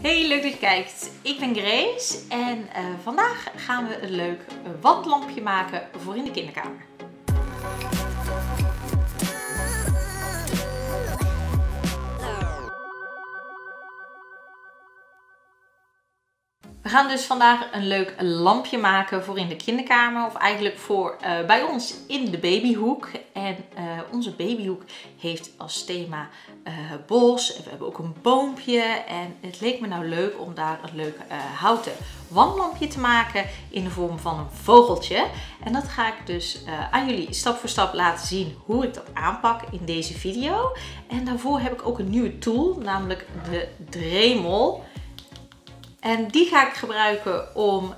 Hey, leuk dat je kijkt. Ik ben Grace en vandaag gaan we een leuk wandlampje maken voor in de kinderkamer. We gaan dus vandaag een leuk lampje maken voor in de kinderkamer, of eigenlijk voor bij ons in de babyhoek. En onze babyhoek heeft als thema bos. We hebben ook een boompje en het leek me nou leuk om daar een leuk houten wandlampje te maken in de vorm van een vogeltje. En dat ga ik dus aan jullie stap voor stap laten zien hoe ik dat aanpak in deze video. En daarvoor heb ik ook een nieuwe tool, namelijk de Dremel. En die ga ik gebruiken om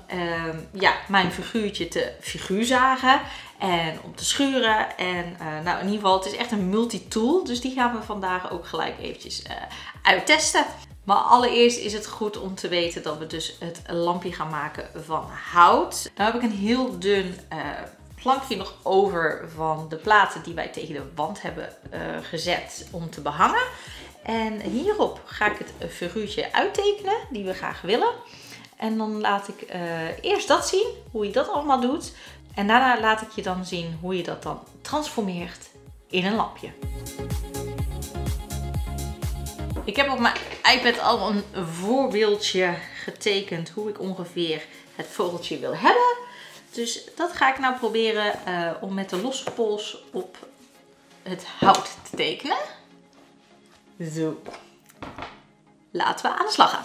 mijn figuurtje te figuurzagen en om te schuren. En in ieder geval, het is echt een multi-tool, dus die gaan we vandaag ook gelijk eventjes uittesten. Maar allereerst is het goed om te weten dat we dus het lampje gaan maken van hout. Nou heb ik een heel dun plankje nog over van de platen die wij tegen de wand hebben gezet om te behangen. En hierop ga ik het figuurtje uittekenen die we graag willen. En dan laat ik eerst dat zien, hoe je dat allemaal doet. En daarna laat ik je dan zien hoe je dat dan transformeert in een lampje. Ik heb op mijn iPad al een voorbeeldje getekend hoe ik ongeveer het vogeltje wil hebben. Dus dat ga ik nou proberen om met de losse pols op het hout te tekenen. Zo, laten we aan de slag gaan.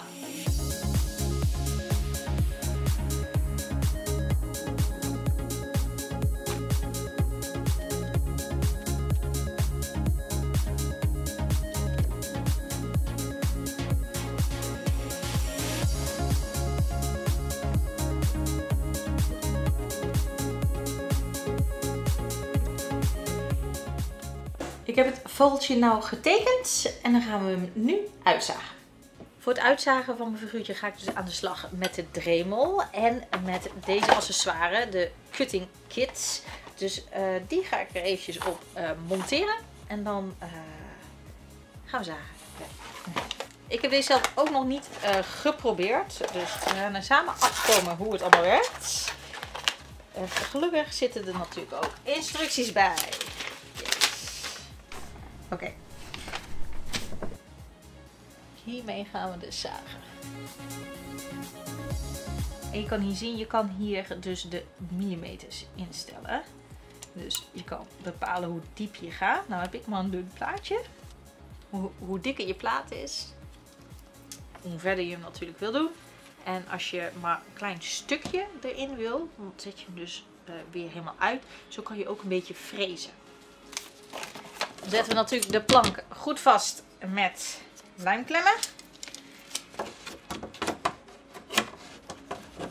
Ik heb het vogeltje nou getekend en dan gaan we hem nu uitzagen. Voor het uitzagen van mijn figuurtje ga ik dus aan de slag met de Dremel en met deze accessoire, de Cutting Kits. Dus die ga ik er eventjes op monteren en dan gaan we zagen. Ik heb deze zelf ook nog niet geprobeerd, dus we gaan er samen afkomen hoe het allemaal werkt. Gelukkig zitten er natuurlijk ook instructies bij. Oké. Hiermee gaan we dus zagen. En je kan hier zien, je kan hier dus de millimeters instellen. Dus je kan bepalen hoe diep je gaat. Nou heb ik maar een dun plaatje. Hoe dikker je plaat is, hoe verder je hem natuurlijk wil doen. En als je maar een klein stukje erin wil, dan zet je hem dus weer helemaal uit. Zo kan je ook een beetje frezen. Zetten we natuurlijk de plank goed vast met lijmklemmen.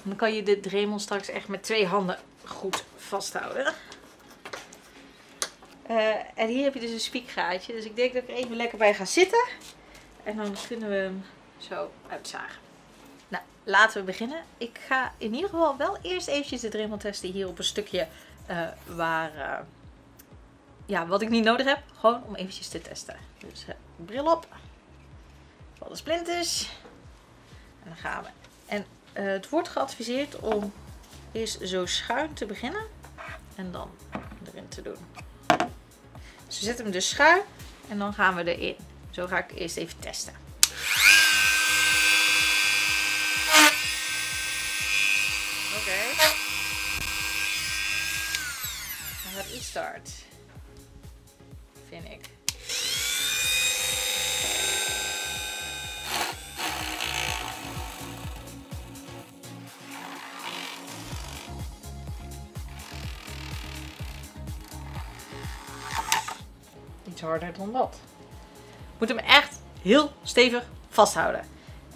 Dan kan je de Dremel straks echt met twee handen goed vasthouden. En hier heb je dus een spiekgaatje. Dus ik denk dat ik er even lekker bij ga zitten. En dan kunnen we hem zo uitzagen. Nou, laten we beginnen. Ik ga in ieder geval wel eerst eventjes de Dremel testen hier op een stukje wat ik niet nodig heb, gewoon om eventjes te testen. Dus bril op, van de splinters. En dan gaan we. En het wordt geadviseerd om eerst zo schuin te beginnen en dan erin te doen. Dus we zetten hem dus schuin en dan gaan we erin. Zo ga ik eerst even testen. Oké. Dan gaat hij start. Vind ik. Iets harder dan dat. Je moet hem echt heel stevig vasthouden.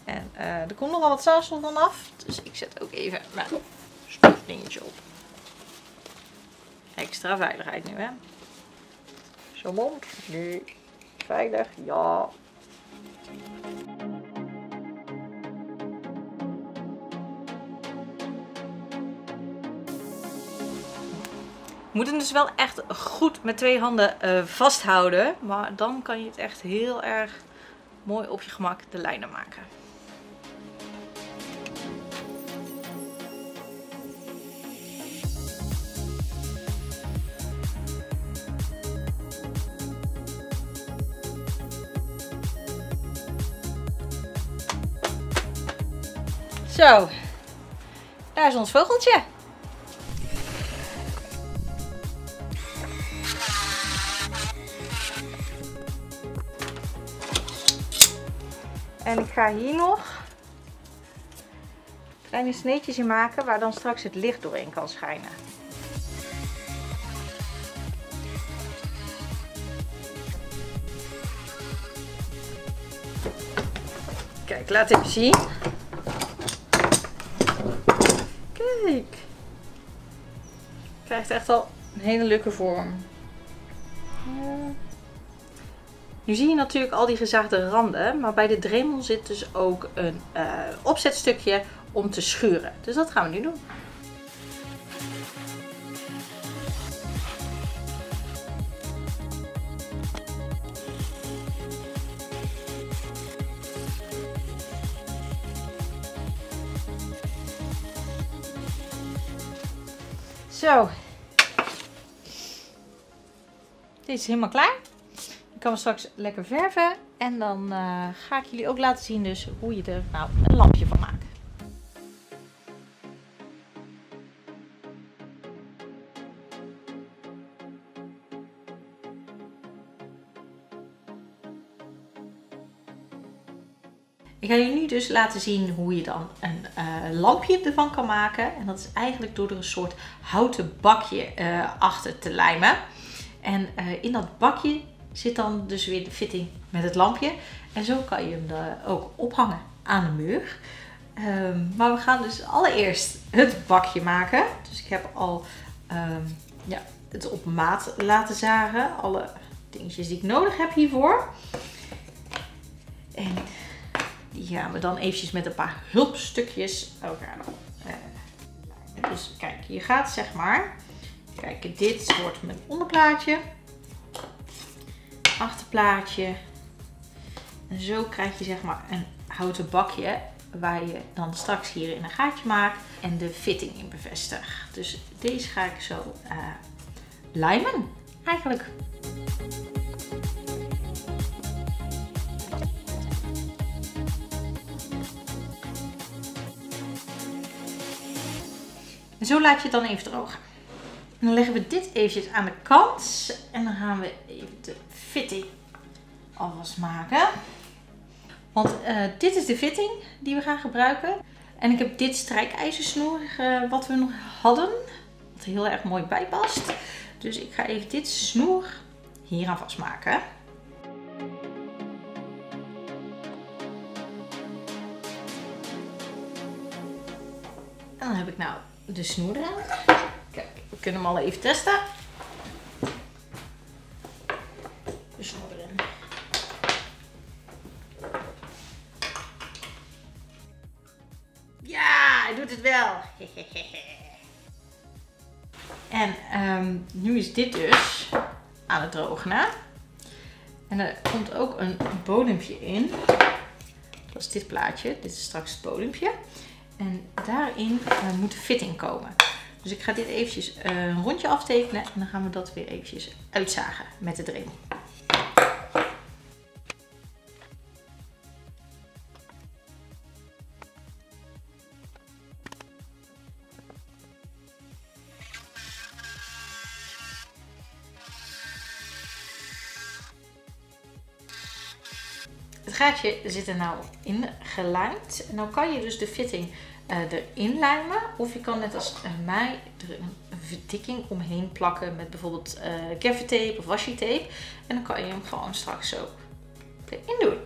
En er komt nogal wat zaagsel dan af. Dus ik zet ook even mijn stofdingetje op. Extra veiligheid nu, hè. Zo mond, nu veilig, ja. Je moet hem dus wel echt goed met twee handen vasthouden, maar dan kan je het echt heel erg mooi op je gemak de lijnen maken. Zo, daar is ons vogeltje. En ik ga hier nog kleine sneetjes in maken waar dan straks het licht doorheen kan schijnen. Kijk, laat even zien. Kijk. Krijgt echt al een hele leuke vorm. Nu zie je natuurlijk al die gezaagde randen, maar bij de dremel zit dus ook een opzetstukje om te schuren. Dus dat gaan we nu doen. Zo, dit is helemaal klaar. Ik kan hem straks lekker verven en dan ga ik jullie ook laten zien dus hoe je er nou een lampje van maakt. Ik ga jullie nu dus laten zien hoe je dan een lampje ervan kan maken. En dat is eigenlijk door er een soort houten bakje achter te lijmen. En in dat bakje zit dan dus weer de fitting met het lampje. En zo kan je hem ook ophangen aan de muur. Maar we gaan dus allereerst het bakje maken. Dus ik heb al het op maat laten zagen. Alle dingetjes die ik nodig heb hiervoor. En die gaan we dan eventjes met een paar hulpstukjes elkaar lijmen. Dus kijk, je gaat zeg maar. Kijk, dit wordt mijn onderplaatje. Achterplaatje. En zo krijg je zeg maar een houten bakje waar je dan straks hierin een gaatje maakt en de fitting in bevestigt. Dus deze ga ik zo lijmen eigenlijk. En zo laat je het dan even drogen. En dan leggen we dit eventjes aan de kant en dan gaan we even de fitting alvast maken. Want dit is de fitting die we gaan gebruiken. En ik heb dit strijkijzersnoer wat we nog hadden, wat heel erg mooi bijpast. Dus ik ga even dit snoer hier aan vastmaken. En dan heb ik nou de snoer eraan. Kijk, we kunnen hem al even testen. De snoer erin. Ja, hij doet het wel. En nu is dit dus aan het drogen. Hè? En er komt ook een bodempje in. Dat is dit plaatje. Dit is straks het bodempje. En daarin moet de fitting komen. Dus ik ga dit eventjes een rondje aftekenen en dan gaan we dat weer eventjes uitzagen met de dremel. Het gaatje zit er nou in gelijmd. Nou kan je dus de fitting erin lijmen, of je kan net als mij er een verdikking omheen plakken met bijvoorbeeld gaffer tape of washi tape en dan kan je hem gewoon straks zo erin doen.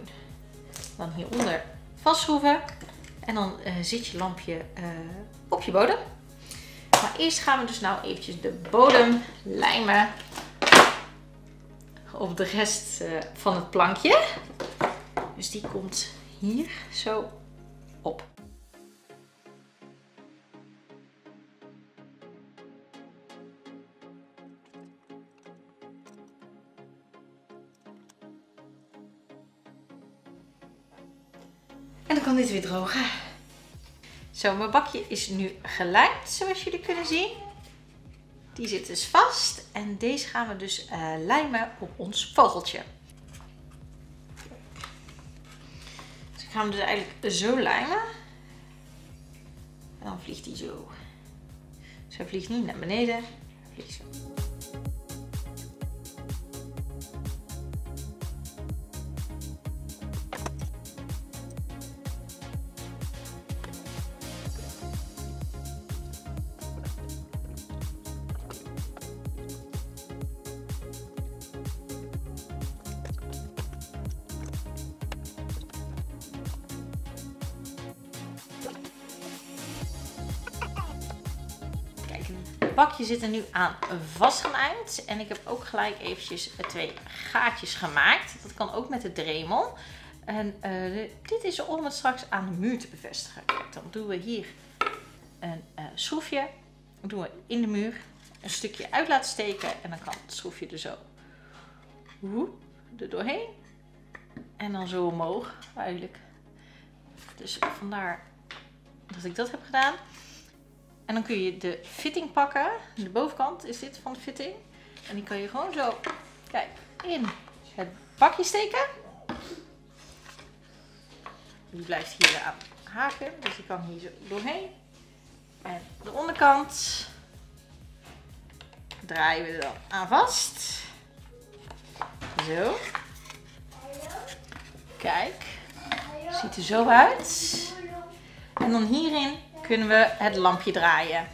Dan hieronder vastschroeven en dan zit je lampje op je bodem. Maar eerst gaan we dus nou eventjes de bodem lijmen op de rest van het plankje. Dus die komt hier zo op. En dan kan dit weer drogen. Zo, mijn bakje is nu gelijmd, zoals jullie kunnen zien. Die zit dus vast. En deze gaan we dus lijmen op ons vogeltje. Dus ik ga hem dus eigenlijk zo lijmen. En dan vliegt hij zo. Dus hij vliegt niet naar beneden, hij vliegt zo. Het bakje zit er nu aan vastgelijmd en ik heb ook gelijk eventjes 2 gaatjes gemaakt. Dat kan ook met de Dremel. En dit is om het straks aan de muur te bevestigen. Kijk, dan doen we hier een schroefje. Dan doen we in de muur een stukje uit laten steken en dan kan het schroefje er zo woep, er doorheen en dan zo omhoog eigenlijk. Dus vandaar dat ik dat heb gedaan. En dan kun je de fitting pakken. De bovenkant is dit van de fitting. En die kan je gewoon zo, kijk, in het bakje steken. Die blijft hier aan haken. Dus die kan hier zo doorheen. En de onderkant draaien we er dan aan vast. Zo. Kijk. Ziet er zo uit. En dan hierin kunnen we het lampje draaien.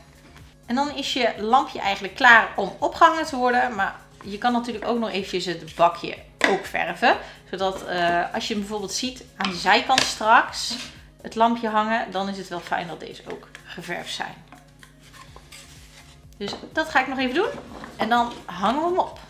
En dan is je lampje eigenlijk klaar om opgehangen te worden. Maar je kan natuurlijk ook nog eventjes het bakje ook verven. Zodat als je hem bijvoorbeeld ziet aan de zijkant straks het lampje hangen, dan is het wel fijn dat deze ook geverfd zijn. Dus dat ga ik nog even doen. En dan hangen we hem op.